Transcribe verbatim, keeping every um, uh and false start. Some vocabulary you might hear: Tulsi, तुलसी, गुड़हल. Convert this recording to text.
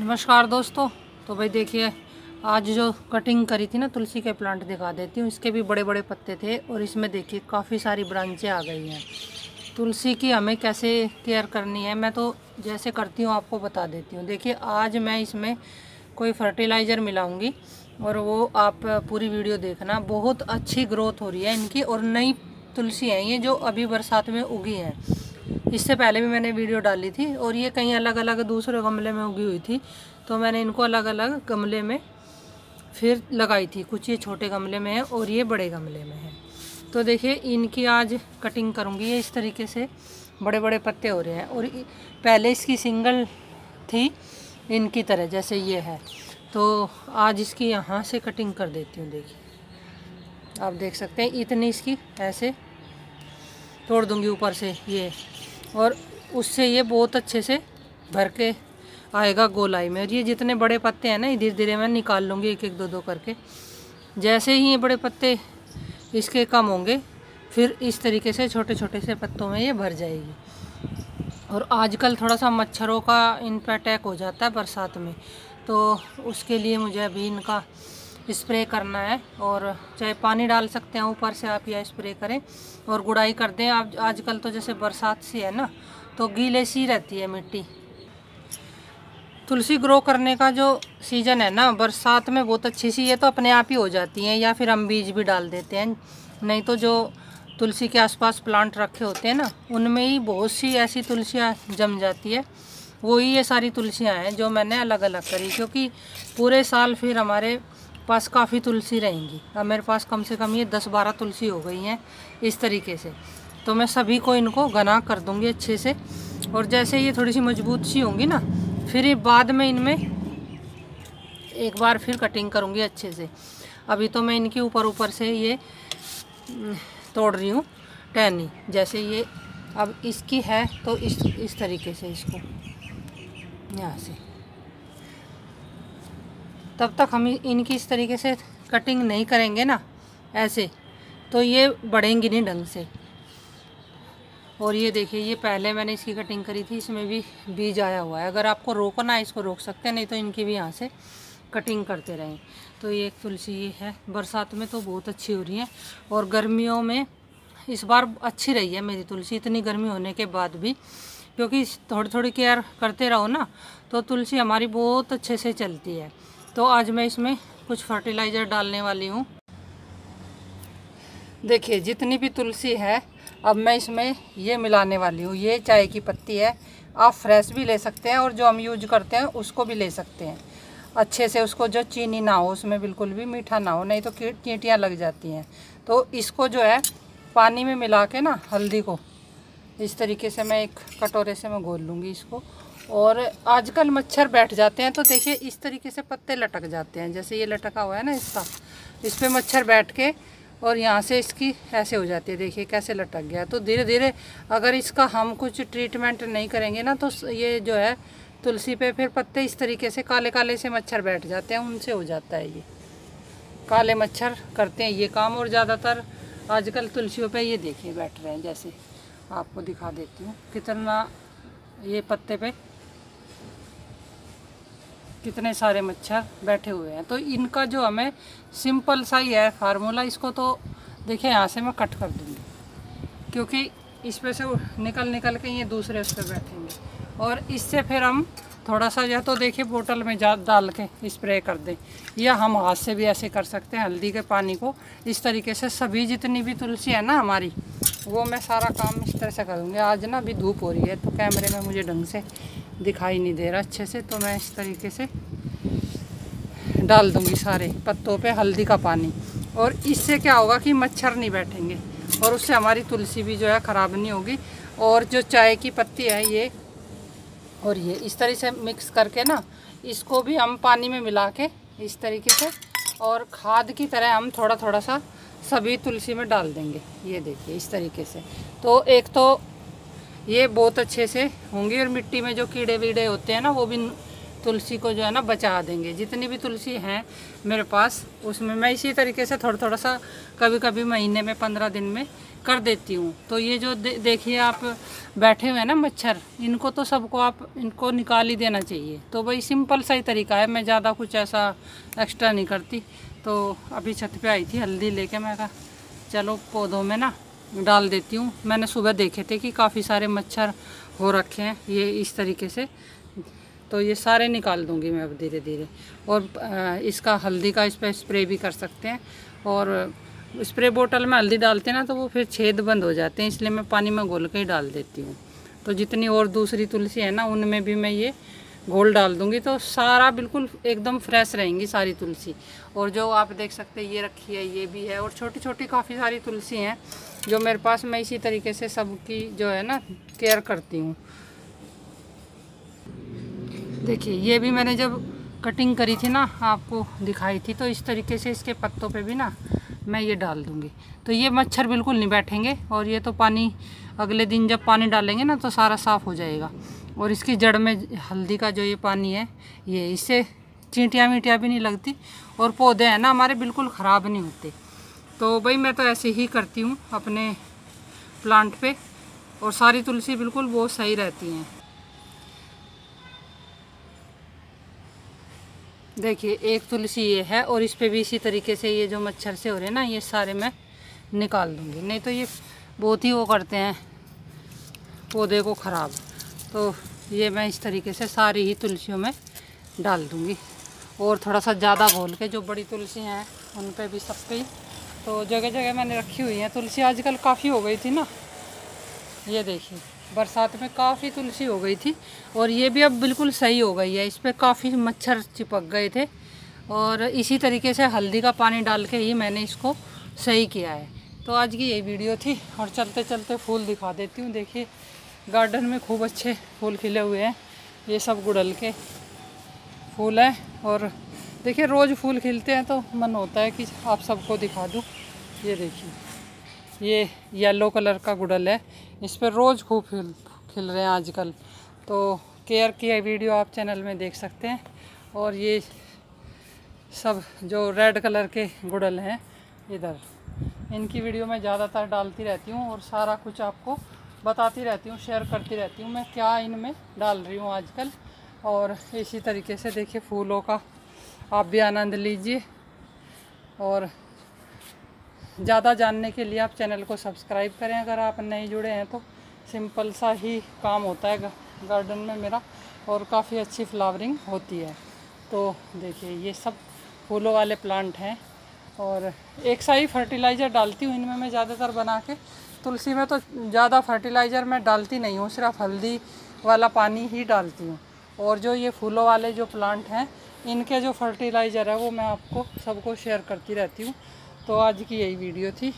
नमस्कार दोस्तों। तो भाई देखिए, आज जो कटिंग करी थी ना तुलसी के प्लांट, दिखा देती हूँ। इसके भी बड़े बड़े पत्ते थे और इसमें देखिए काफ़ी सारी ब्रांचें आ गई हैं। तुलसी की हमें कैसे केयर करनी है मैं तो जैसे करती हूँ आपको बता देती हूँ। देखिए आज मैं इसमें कोई फर्टिलाइज़र मिलाऊँगी और वो आप पूरी वीडियो देखना। बहुत अच्छी ग्रोथ हो रही है इनकी और नई तुलसी हैं ये, जो अभी बरसात में उगी हैं। इससे पहले भी मैंने वीडियो डाली थी और ये कहीं अलग अलग दूसरे गमले में उगी हुई थी, तो मैंने इनको अलग अलग गमले में फिर लगाई थी। कुछ ये छोटे गमले में है और ये बड़े गमले में है। तो देखिए इनकी आज कटिंग करूँगी। ये इस तरीके से बड़े बड़े पत्ते हो रहे हैं और पहले इसकी सिंगल थी इनकी तरह, जैसे ये है। तो आज इसकी यहाँ से कटिंग कर देती हूँ। देखिए आप देख सकते हैं, इतनी इसकी ऐसे तोड़ दूँगी ऊपर से ये, और उससे ये बहुत अच्छे से भर के आएगा गोलाई में। और ये जितने बड़े पत्ते हैं ना, ये धीरे धीरे मैं निकाल लूँगी एक एक दो दो करके। जैसे ही ये बड़े पत्ते इसके कम होंगे, फिर इस तरीके से छोटे छोटे से पत्तों में ये भर जाएगी। और आजकल थोड़ा सा मच्छरों का इन पर अटैक हो जाता है बरसात में, तो उसके लिए मुझे अभी इनका स्प्रे करना है। और चाहे पानी डाल सकते हैं ऊपर से आप, या स्प्रे करें और गुड़ाई कर दें आप। आजकल तो जैसे बरसात सी है ना, तो गीले सी रहती है मिट्टी। तुलसी ग्रो करने का जो सीज़न है ना, बरसात में बहुत अच्छी सी ये तो अपने आप ही हो जाती हैं, या फिर हम बीज भी डाल देते हैं। नहीं तो जो तुलसी के आसपास प्लांट रखे होते हैं ना, उनमें ही बहुत सी ऐसी तुलसियाँ जम जाती है। वही ये सारी तुलसियाँ हैं जो मैंने अलग अलग करी, क्योंकि पूरे साल फिर हमारे पास काफ़ी तुलसी रहेंगी। अब मेरे पास कम से कम ये दस बारह तुलसी हो गई हैं इस तरीके से। तो मैं सभी को इनको घना कर दूंगी अच्छे से। और जैसे ये थोड़ी सी मजबूत सी होंगी ना, फिर बाद में इनमें एक बार फिर कटिंग करूंगी अच्छे से। अभी तो मैं इनके ऊपर ऊपर से ये तोड़ रही हूँ टहनी, जैसे ये अब इसकी है तो इस इस तरीके से इसको यहाँ से। तब तक हम इनकी इस तरीके से कटिंग नहीं करेंगे ना ऐसे, तो ये बढ़ेंगी नहीं ढंग से। और ये देखिए, ये पहले मैंने इसकी कटिंग करी थी, इसमें भी बीज आया हुआ है। अगर आपको रोकना है इसको रोक सकते हैं, नहीं तो इनकी भी यहाँ से कटिंग करते रहें। तो ये एक तुलसी ये है, बरसात में तो बहुत अच्छी हो रही है। और गर्मियों में इस बार अच्छी रही है मेरी तुलसी, इतनी गर्मी होने के बाद भी, क्योंकि थोड़ी थोड़ी केयर करते रहो ना, तो तुलसी हमारी बहुत अच्छे से चलती है। तो आज मैं इसमें कुछ फर्टिलाइज़र डालने वाली हूँ। देखिए जितनी भी तुलसी है अब मैं इसमें ये मिलाने वाली हूँ। ये चाय की पत्ती है, आप फ्रेश भी ले सकते हैं और जो हम यूज करते हैं उसको भी ले सकते हैं अच्छे से। उसको जो चीनी ना हो उसमें, बिल्कुल भी मीठा ना हो, नहीं तो कीट चींटियाँ लग जाती हैं। तो इसको जो है पानी में मिला के ना, हल्दी को इस तरीके से मैं एक कटोरे से मैं घोल लूँगी इसको। और आजकल मच्छर बैठ जाते हैं, तो देखिए इस तरीके से पत्ते लटक जाते हैं। जैसे ये लटका हुआ है ना इसका, इस पर मच्छर बैठ के, और यहाँ से इसकी ऐसे हो जाती है। देखिए कैसे लटक गया। तो धीरे धीरे अगर इसका हम कुछ ट्रीटमेंट नहीं करेंगे ना, तो ये जो है तुलसी पे फिर पत्ते इस तरीके से काले काले से मच्छर बैठ जाते हैं, उनसे हो जाता है। ये काले मच्छर करते हैं ये काम, और ज़्यादातर आजकल तुलसियों पे ये देखिए बैठ रहे हैं। जैसे आपको दिखा देती हूँ कितना ये पत्ते पे कितने सारे मच्छर बैठे हुए हैं। तो इनका जो हमें सिंपल सा ही है फार्मूला, इसको तो देखिए यहाँ से मैं कट कर दूँगी, क्योंकि इस पे से निकल निकल के ये दूसरे उस पर बैठेंगे। और इससे फिर हम थोड़ा सा या तो देखिए बोतल में जा डाल के स्प्रे कर दें, या हम हाथ से भी ऐसे कर सकते हैं हल्दी के पानी को। इस तरीके से सभी जितनी भी तुलसी है ना हमारी, वो मैं सारा काम इस तरह से करूँगी। आज ना अभी धूप हो रही है, तो कैमरे में मुझे ढंग से दिखाई नहीं दे रहा अच्छे से, तो मैं इस तरीके से डाल दूँगी सारे पत्तों पे हल्दी का पानी। और इससे क्या होगा कि मच्छर नहीं बैठेंगे, और उससे हमारी तुलसी भी जो है ख़राब नहीं होगी। और जो चाय की पत्ती है ये और ये इस तरह से मिक्स करके ना, इसको भी हम पानी में मिला के इस तरीके से, और खाद की तरह हम थोड़ा थोड़ा सा सभी तुलसी में डाल देंगे। ये देखिए इस तरीके से। तो एक तो ये बहुत अच्छे से होंगी, और मिट्टी में जो कीड़े वीड़े होते हैं ना, वो भी तुलसी को जो है ना बचा देंगे। जितनी भी तुलसी हैं मेरे पास, उसमें मैं इसी तरीके से थोड़ा थोड़ा सा, कभी कभी महीने में पंद्रह दिन में कर देती हूँ। तो ये जो दे, देखिए आप बैठे हुए हैं ना मच्छर, इनको तो सबको आप इनको निकाल ही देना चाहिए। तो भाई सिंपल सा ही तरीका है, मैं ज़्यादा कुछ ऐसा एक्स्ट्रा नहीं करती। तो अभी छत पे आई थी हल्दी लेके, मैं कहा चलो पौधों में ना डाल देती हूँ। मैंने सुबह देखे थे कि काफ़ी सारे मच्छर हो रखे हैं ये इस तरीके से, तो ये सारे निकाल दूँगी मैं अब धीरे धीरे। और इसका हल्दी का इस पर स्प्रे भी कर सकते हैं। और स्प्रे बोतल में हल्दी डालते हैं ना तो वो फिर छेद बंद हो जाते हैं, इसलिए मैं पानी में घोल के ही डाल देती हूँ। तो जितनी और दूसरी तुलसी है ना उनमें भी मैं ये घोल डाल दूँगी, तो सारा बिल्कुल एकदम फ्रेश रहेंगी सारी तुलसी। और जो आप देख सकते हैं ये रखी है, ये भी है, और छोटी छोटी काफ़ी सारी तुलसी हैं जो मेरे पास। मैं इसी तरीके से सबकी जो है ना केयर करती हूँ। देखिए ये भी मैंने जब कटिंग करी थी ना आपको दिखाई थी, तो इस तरीके से इसके पत्तों पे भी ना मैं ये डाल दूँगी, तो ये मच्छर बिल्कुल नहीं बैठेंगे। और ये तो पानी अगले दिन जब पानी डालेंगे ना तो सारा साफ़ हो जाएगा। और इसकी जड़ में हल्दी का जो ये पानी है, ये इससे चींटियाँ मीटियाँ भी नहीं लगती, और पौधे हैं ना हमारे बिल्कुल ख़राब नहीं होते। तो भाई मैं तो ऐसे ही करती हूँ अपने प्लांट पे, और सारी तुलसी बिल्कुल बहुत सही रहती हैं। देखिए एक तुलसी ये है, और इस पे भी इसी तरीके से ये जो मच्छर से हो रहे हैं ना ये सारे मैं निकाल दूँगी, नहीं तो ये बहुत ही वो करते हैं पौधे को ख़राब। तो ये मैं इस तरीके से सारी ही तुलसियों में डाल दूँगी, और थोड़ा सा ज़्यादा घोल के जो बड़ी तुलसी हैं उन पे भी, सब पे ही। तो जगह जगह मैंने रखी हुई है तुलसी, आजकल काफ़ी हो गई थी ना, ये देखिए बरसात में काफ़ी तुलसी हो गई थी। और ये भी अब बिल्कुल सही हो गई है, इस पर काफ़ी मच्छर चिपक गए थे। और इसी तरीके से हल्दी का पानी डाल के ही मैंने इसको सही किया है। तो आज की ये वीडियो थी, और चलते चलते फूल दिखा देती हूँ। देखिए गार्डन में खूब अच्छे फूल खिले हुए हैं, ये सब गुड़हल के फूल हैं। और देखिए रोज़ फूल खिलते हैं तो मन होता है कि आप सबको दिखा दूँ। ये देखिए ये येलो कलर का गुड़हल है, इस पर रोज़ खूब खिल खिल रहे हैं आजकल। तो केयर की वीडियो आप चैनल में देख सकते हैं। और ये सब जो रेड कलर के गुड़हल हैं इधर, इनकी वीडियो मैं ज़्यादातर डालती रहती हूँ, और सारा कुछ आपको बताती रहती हूँ, शेयर करती रहती हूँ मैं क्या इनमें डाल रही हूँ आजकल। और इसी तरीके से देखिए फूलों का आप भी आनंद लीजिए। और ज़्यादा जानने के लिए आप चैनल को सब्सक्राइब करें अगर आप नहीं जुड़े हैं तो। सिंपल सा ही काम होता है गार्डन में मेरा, और काफ़ी अच्छी फ्लावरिंग होती है। तो देखिए ये सब फूलों वाले प्लांट हैं, और एक सा ही फर्टिलाइज़र डालती हूँ इनमें मैं ज़्यादातर बना के। तुलसी में तो ज़्यादा फर्टिलाइज़र मैं डालती नहीं हूँ, सिर्फ हल्दी वाला पानी ही डालती हूँ। और जो ये फूलों वाले जो प्लांट हैं इनके जो फर्टिलाइज़र है वो मैं आपको सबको शेयर करती रहती हूँ। तो आज की यही वीडियो थी।